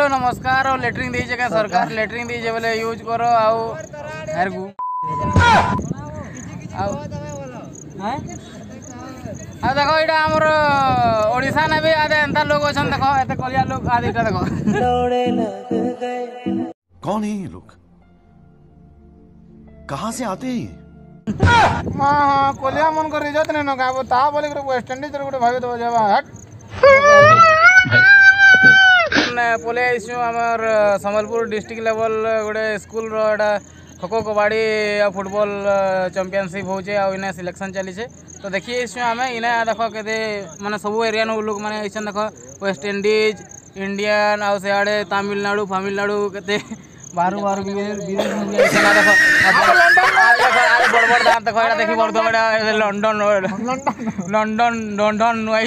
Hello नमस्कार। और lettering दीजिएगा सरकार, लेटरिंग दीजिए बोले यूज करो। आ देखो इटा हमर ओडिसा ने भी आधे एंता लोग अछन। देखो एते कलिया लोग आदि का देखो कौन है ये लोग, कहां से आते हैं? हां कोलिया मन कर इज्जत नै न गाबो ता बोले कर वेस्ट इंडीज रे गोटे भाबी दो जावा हट। पलै आईसु आमर संबलपुर डिस्ट्रिक्ट लेवल गोटे स्कूल रा खोखो कबाड़ी आ फुटबॉल चैंपियनशिप होचे आ इने सिलेक्शन चली है। तो देखिए आईसु आम इने देख के माने सबू एरिया लोग माने आईसन। देख वेस्ट इंडीज इंडियन आउ से आड़े तमिलनाडु फामिलनाडु के बाहर बाहर बड़ बड़ दाँत देख देखी बड़ लंडन लंडन लंडन आई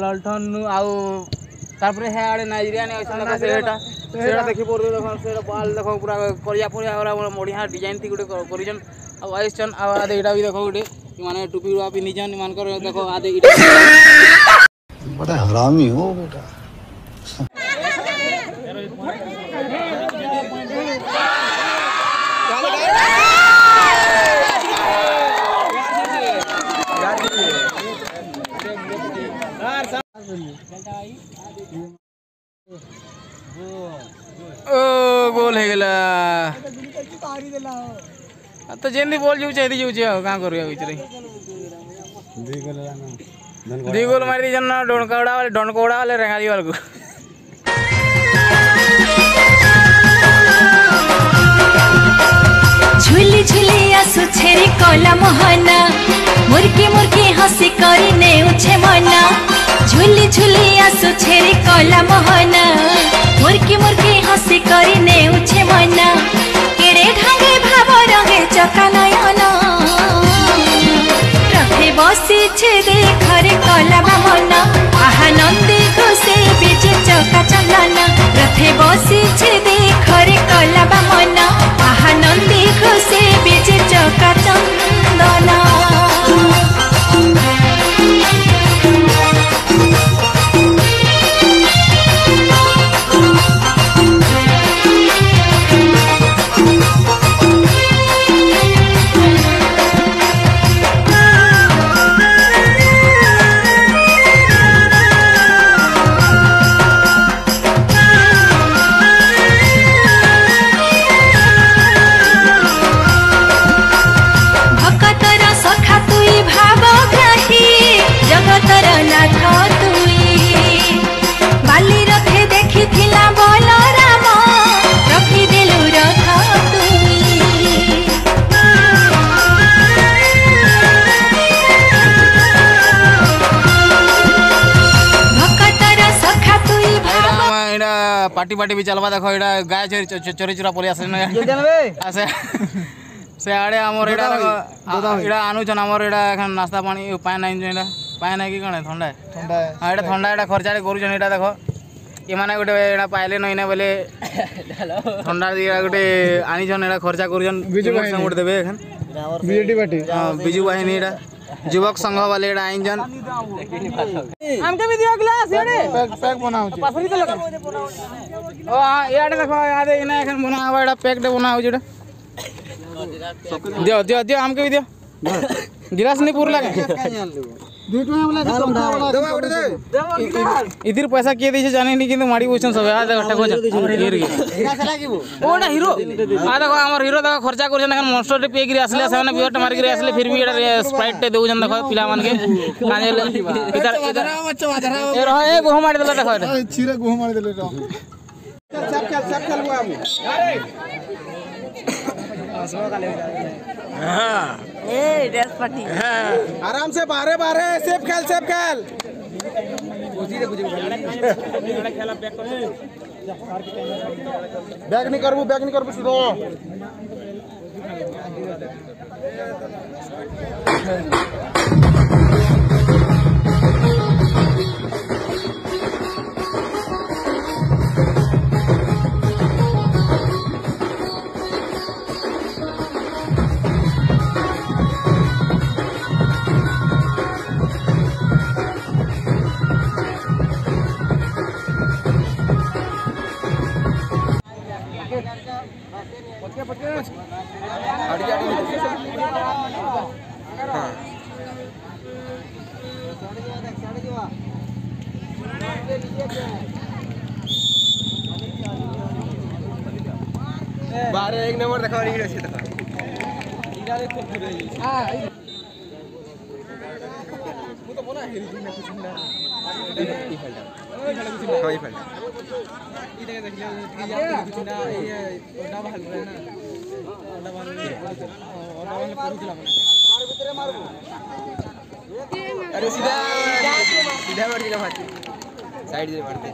लल्ठन आउ तापर है आड़े नाइजेरिया ने आइसन। सेटा सेटा देखि पर देख सेटा बाल देख पूरा करिया पोरिया वाला मोढ़िया डिजाइन थी गुटे करिजन आ आइसन। आ आदे इटा भी देखो गुटे माने टोपी रो आपी निजन मान कर देखो आदे इटा बड़ा हरामी हो बेटा। ओ गोल है गला तो जेंदी बोल जऊ चाहिए जऊ चाहिए का करिया बिचरे दी गोल मार दी जन डोनकोड़ा वाले रेंगाली वाले को। झुली झुली आसु छेरी कोला मोहना मुर्की मुर्की हसी करी ने उछे मना। झुली झुली आसु छेरी कोला मोहना मुर्की मुर्की हसी करी ने उछे मना। केरे ढांगे भाव रंगे चका नयन रखे बसी छे देखरे कोला मोहना। आहा नंदी घुसे बीच चका चलना रखे बसी छे देखरे कोला मोहना। आहा नंदी घुसे बीच चका चंदना। पार्टी पार्टी भी चलवा देखो इडा गाय चोरी चुरा पोलिया से आड़े हमर इडा इडा आनु छन हमर इडा एखन नाश्ता पानी पाए नै जइला पाए नै कि कने ठंडा ठंडा आड़े ठंडा इडा खर्चा करू जन। इडा देखो ए माने गोटे इडा पाइले नै नै बोले ठंडा दिया गोटे आनी जन इडा खर्चा करू जन। बिजू भाई संग देबे एखन बीजेडी पार्टी। हां बिजू भाई ने इडा युवक संघ वाले इडा आइन जन हमके भी दियो गिलास एडे पैक बनाउ छी पासरी के लोग। ओ हां एडे देखो आदे इना एखन बनावा एडा पैक दे बनाउ छी। दियो दियो दियो हमके भी दियो गिलास नहीं पूर लागे 2 टका वाला दवा उठे दे इधर पैसा के दे जाने नहीं किंतु माड़ी पोजीशन सब आ देखो टको गिर गिर हीरा चला गिबो ओडा हीरो आ देखो हमर हीरो देखो खर्चा कर जन मॉन्स्टर पे गिर आसले सेने बियर मार गिर आसले फिर भी एडा स्प्राइट दे जन देखो पिला मान के काने इधर इधर ए रहो ए गोह मार देला देखो ए छीरे गोह मार देले सब चल हुआ हम अरे हां ए ड्रेस पार्टी आराम से बारे बारे सेफ खेल बैग नहीं करबू सीधो बारह एक नंबर देखा अरे सीधा सीधा मारती साइड से मारते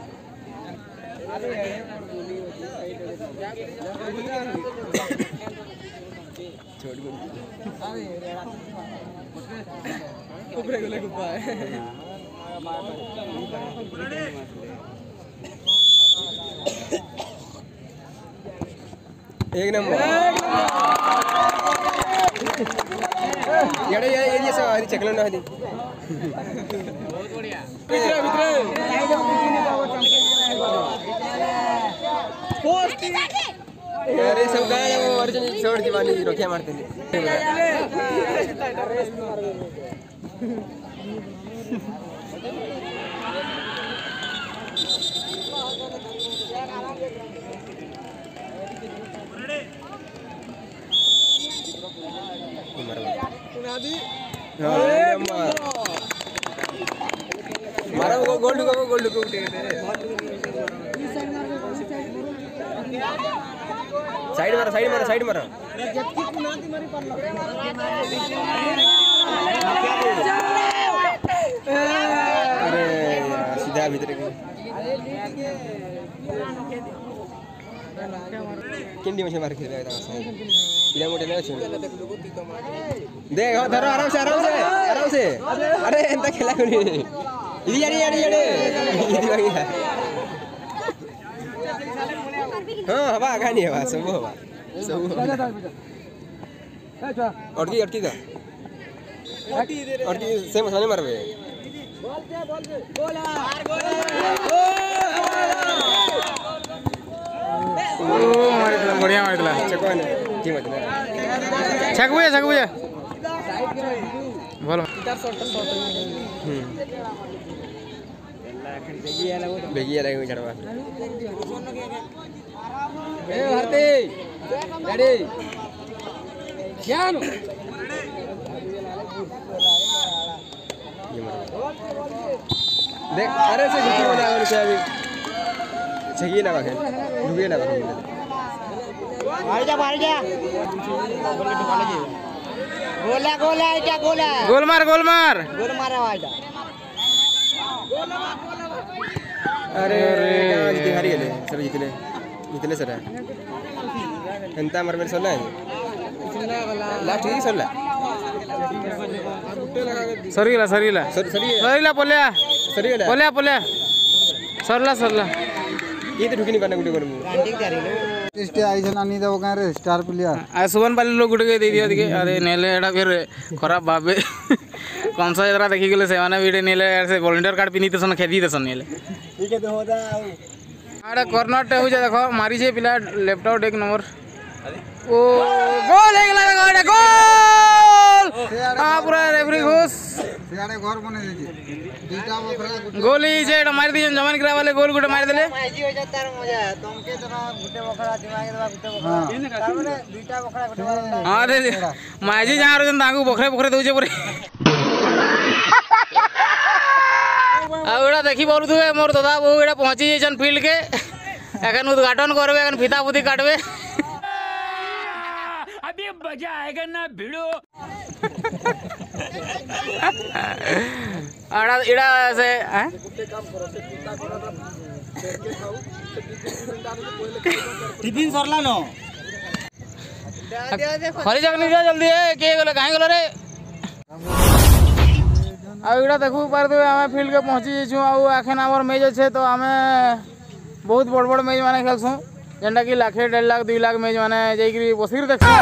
एक नंबर ये सब चकल ना बहुत बढ़िया अरे सब गाय छोड़ के बानी रोटियां मारते मारा गोल्ड को गोल्ड को साइड मारा साइड मारा साइड मारा अरे सीधा भीतर किंडी मशीन मार खेल देख धरो आराम से आराम से आराम से अरे इतना खेला हाँ हवा आगा नहीं हवा सब हवा अटकी अटकी का अटकी से मसाले मारबे बढ़िया मारला चको ने की मत छकबू जा बोलो बेगी आला झड़वा ए भारती रेडी ज्ञान देख अरे से झुकी हो जाओ से अभी झुकी ना खेल झुकी ना खेल मार जा गोला गोला इटा गोला गोल मार मारा आजा गोला मार अरे रे हारी गेले सर जीतले इतने सर एंता मार मेरे सोना है लास्ट ही सोला सरीला सरीला सरीला पोलिया सरीला पोलिया पोलिया सरला सरला ये तो ढुकी नहीं पाना गुटे कर मु इसके आइसन नहीं दो का रे स्टार प्लेयर आ सुवन वाले लोग गुटे के दे दिया के अरे नेले एडा फिर खराब बाबे कौन सा जरा देखि गेले से माने वीडियो नेले से वॉलंटियर कार्ड पिनी तो सन खेदी तो सन नेले ठीक है तो होदा आड़ा कॉर्नर टे हो जा देखो मारी जे पिला लेफ्ट आउट एक नंबर ओ गोल एक लगा आड़ा गोल आ पूरा रेफरी घुस सेने घर बने जे दुटा बखरा गोली जे मार दिए जमान करा वाले गोल गुटे मार देले भाईजी हो जा तार मजा तुमके तना गुटे बखरा दिमाग देबा गुटे बखरा तार माने दुटा बखरा गुटे मार हां रे माईजी जहां रो तांगु बखरे बखरे दउ जे पुरे आउड़ा देखी बोलु थुए मोर दादा बहु एडा पहुंची जन फील्ड के एखन उद्घाटन करबे एखन फिता फुदी काटबे अभी मजा आएगा ना भिड़ो आड़ा एडा से गुटे काम करो से फिता करो के खाऊ टिफिन सरला नो खरी जग नहीं जल्दी है के गेलो काहे गेलो रे आउड़ा देखू पार दे हमें फील्ड के पहुंची छु आ आखन हमर मैच छे तो हमें बहुत बड़ बड़ मैच माने खेलसु जेंडा कि लाखे 1.5 लाख 2 लाख मैच माने जइकरी बसिर देखू आ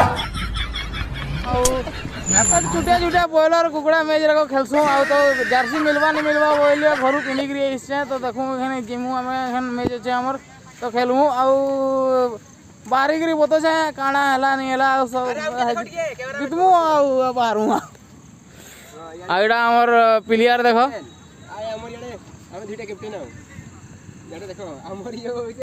अपन छुटा छुटा बॉयलर कुकड़ा मैच रखो खेलसु आ तो जर्सी मिलवा नहीं मिलवा ओइले घरु किनी करी इससे तो देखू एखन जिमु हमें एखन मैच छे हमर तो खेलू आ बारी करी बतो छे काणा हला नहीं हला सब बितमु आ बाहरु आइडा हमर प्लेयर देखो आय हमर जडे हम दुटा कैप्टन आ देखो